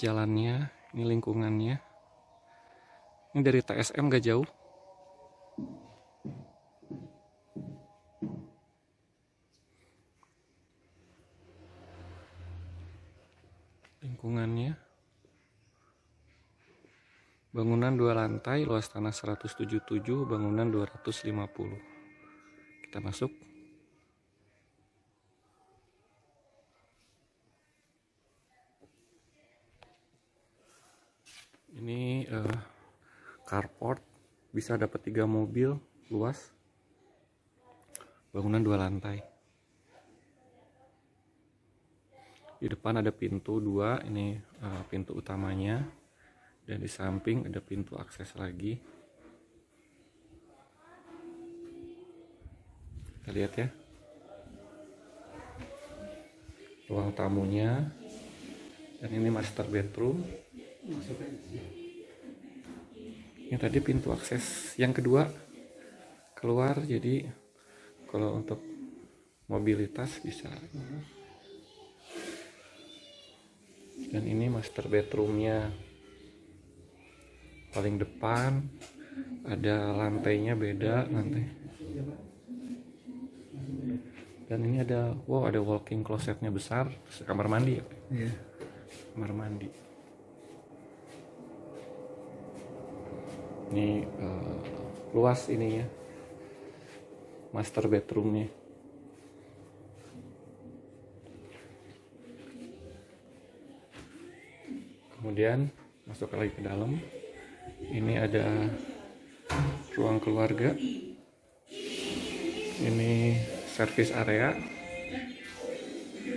jalannya, ini lingkungannya. Ini dari TSM gak jauh. Lingkungannya. Bangunan 2 lantai, luas tanah 177, bangunan 250. Kita masuk. Ini carport, bisa dapat 3 mobil, luas. Bangunan 2 lantai. Di depan ada pintu 2, ini pintu utamanya, dan di samping ada pintu akses lagi. Kita lihat ya, ruang tamunya, dan ini master bedroom. Ini tadi pintu akses yang kedua keluar, jadi kalau untuk mobilitas bisa. Dan ini master bedroomnya, paling depan ada lantainya beda lantai. Dan ini ada, wow, ada walk-in closetnya besar, kamar mandi ya. Yeah. Kamar mandi. Ini luas ininya, master bedroomnya. Kemudian masuk lagi ke dalam. Ini ada ruang keluarga. Ini service area.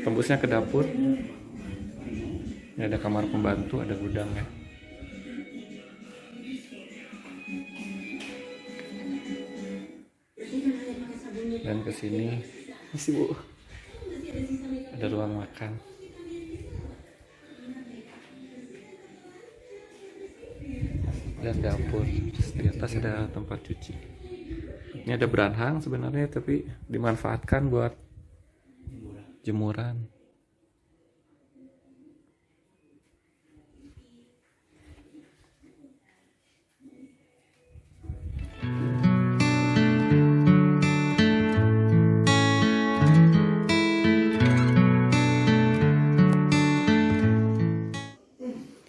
Tembusnya ke dapur. Ini ada kamar pembantu, ada gudang ya. Dan kesini masih bu. Ada ruang makan. Dan dapur, di atas ada tempat cuci. Ini ada beranhang sebenarnya, tapi dimanfaatkan buat jemuran.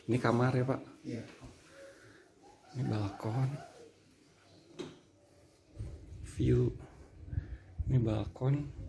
Ini kamar ya Pak? Ini balkon, view, ini balkon.